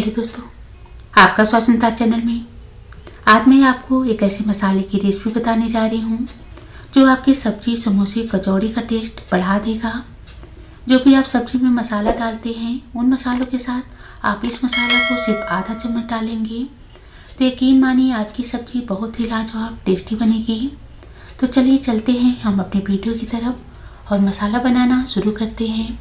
Hello दोस्तों, आपका स्वागत है सुनिता चैनल में। आज मैं आपको एक ऐसे मसाले की रेसिपी बताने जा रही हूँ जो आपकी सब्जी, समोसे, कचौड़ी का टेस्ट बढ़ा देगा। जो भी आप सब्जी में मसाला डालते हैं उन मसालों के साथ आप इस मसाला को सिर्फ आधा चम्मच डालेंगे तो यकीन मानिए आपकी सब्जी बहुत ही लाजवाब टेस्टी बनेगी। तो चलिए चलते हैं हम अपने वीडियो की तरफ और मसाला बनाना शुरू करते हैं।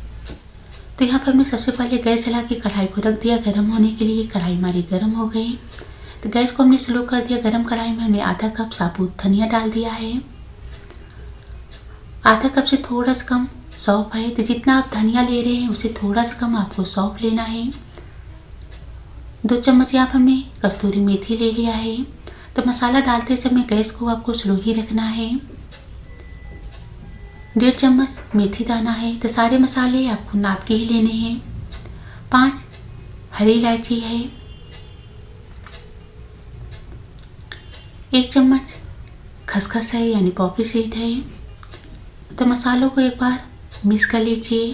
तो यहाँ पर हमने सबसे पहले गैस जला के कढ़ाई को रख दिया गरम होने के लिए। कढ़ाई हमारी गरम हो गई तो गैस को हमने स्लो कर दिया। गरम कढ़ाई में हमने आधा कप साबुत धनिया डाल दिया है। आधा कप से थोड़ा सा कम सौंफ है, तो जितना आप धनिया ले रहे हैं उसे थोड़ा सा कम आपको सौंफ लेना है। 2 चम्मच यहाँ पर हमने कस्तूरी मेथी ले लिया है। तो मसाला डालते समय गैस को आपको स्लो ही रखना है। 1.5 चम्मच मेथी दाना है। तो सारे मसाले आपको नाप के ही लेने हैं। 5 हरी इलायची है। 1 चम्मच खसखस है यानी पॉपी सीड है। तो मसालों को एक बार मिक्स कर लीजिए।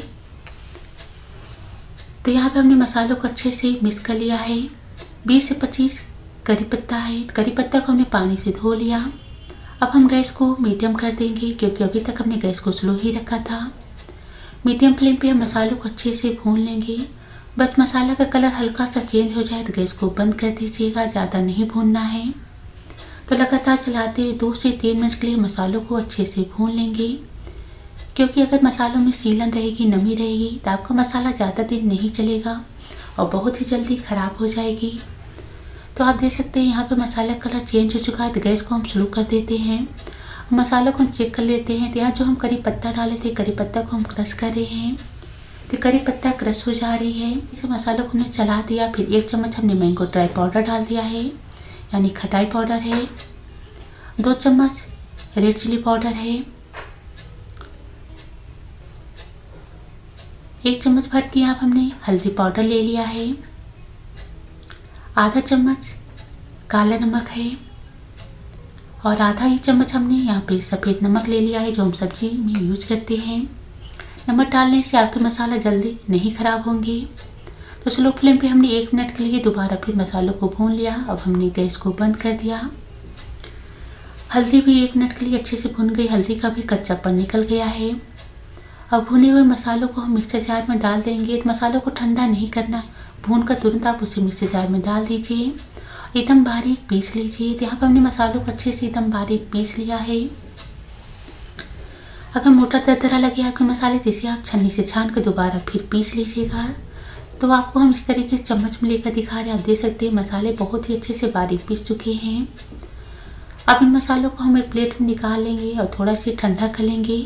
तो यहाँ पे हमने मसालों को अच्छे से मिक्स कर लिया है। 20 से 25 करी पत्ता है। करी पत्ता को हमने पानी से धो लिया। अब हम गैस को मीडियम कर देंगे क्योंकि अभी तक हमने गैस को स्लो ही रखा था। मीडियम फ्लेम पे हम मसालों को अच्छे से भून लेंगे। बस मसाला का कलर हल्का सा चेंज हो जाए तो गैस को बंद कर दीजिएगा, ज़्यादा नहीं भूनना है। तो लगातार चलाते हुए 2 से 3 मिनट के लिए मसालों को अच्छे से भून लेंगे क्योंकि अगर मसालों में सीलन रहेगी, नमी रहेगी तो आपका मसाला ज़्यादा दिन नहीं चलेगा और बहुत ही जल्दी ख़राब हो जाएगी। तो आप देख सकते हैं यहाँ पे मसाला कलर चेंज हो चुका है। तो गैस को हम स्लो कर देते हैं। मसालों को हम चेक कर लेते हैं। तो यहाँ जो हम करी पत्ता डाले थे, करी पत्ता को हम क्रश कर रहे हैं। तो करी पत्ता क्रश हो जा रही है। इस मसालों को हमने चला दिया। फिर 1 चम्मच हमने मैंगो ड्राई पाउडर डाल दिया है यानी खटाई पाउडर है। 2 चम्मच रेड चिली पाउडर है। 1 चम्मच भर के यहाँ हमने हल्दी पाउडर ले लिया है। आधा चम्मच काला नमक है और आधा ही चम्मच हमने यहाँ पे सफ़ेद नमक ले लिया है जो हम सब्जी में यूज करते हैं। नमक डालने से आपके मसाला जल्दी नहीं ख़राब होंगे। तो स्लो फ्लेम पे हमने 1 मिनट के लिए दोबारा फिर मसालों को भून लिया। अब हमने गैस को बंद कर दिया। हल्दी भी 1 मिनट के लिए अच्छे से भुन गई। हल्दी का भी कच्चापन निकल गया है। अब भुने हुए मसालों को हम मिक्सर जार में डाल देंगे। तो मसालों को ठंडा नहीं करना, भून कर तुरंत आप उसे मिक्सर जार में डाल दीजिए। एकदम बारीक पीस लीजिए। तो यहाँ पर हमने मसालों को अच्छे से एकदम बारीक पीस लिया है। अगर मोटा दरदरा लगे आपके मसाले तो इसे आप छन्नी से छान कर दोबारा फिर पीस लीजिएगा। तो आपको हम इस तरीके से चम्मच में लेकर दिखा रहे हैं। आप देख सकते हैं मसाले बहुत ही अच्छे से बारीक पीस चुके हैं। अब इन मसालों को हम एक प्लेट में निकाल लेंगे और थोड़ा सा ठंडा कर लेंगे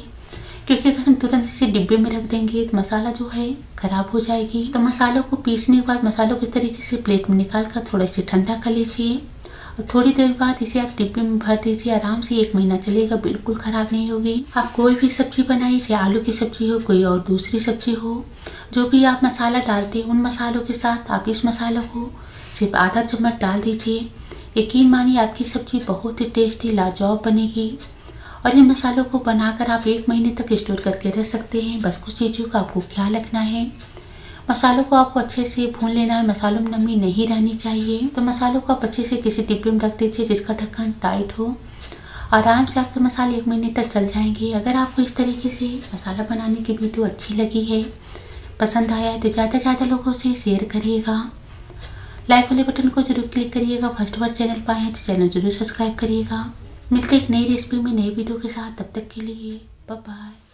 क्योंकि अगर हम तुरंत इसे डिब्बे में रख देंगे तो मसाला जो है ख़राब हो जाएगी। तो मसालों को पीसने के बाद मसालों को इस तरीके से प्लेट में निकाल कर थोड़ा से ठंडा कर लीजिए और थोड़ी देर बाद इसे आप डिब्बे में भर दीजिए। आराम से 1 महीना चलेगा, बिल्कुल ख़राब नहीं होगी। आप कोई भी सब्जी बनाइए, चाहे आलू की सब्जी हो, कोई और दूसरी सब्जी हो, जो भी आप मसाला डालते हैं उन मसालों के साथ आप इस मसालों को सिर्फ आधा चम्मच डाल दीजिए। यकीन मानिए आपकी सब्जी बहुत ही टेस्टी लाजवाब बनेगी। और इन मसालों को बनाकर आप 1 महीने तक स्टोर करके रख सकते हैं। बस कुछ चीज़ों का आपको ख्याल रखना है। मसालों को आपको अच्छे से भून लेना है। मसालों में नमी नहीं रहनी चाहिए। तो मसालों को आप अच्छे से किसी डिब्बे में रख दीजिए जिसका ढक्कन टाइट हो। आराम से आपके मसाले 1 महीने तक चल जाएंगे। अगर आपको इस तरीके से मसाला बनाने की वीडियो अच्छी लगी है, पसंद आया है तो ज़्यादा से ज़्यादा लोगों से शेयर करिएगा। लाइक वाले बटन को जरूर क्लिक करिएगा। फर्स्ट बार चैनल पर आए हैं तो चैनल जरूर सब्सक्राइब करिएगा। मिलते एक नई रेसिपी में नई वीडियो के साथ। तब तक के लिए बाय बाय।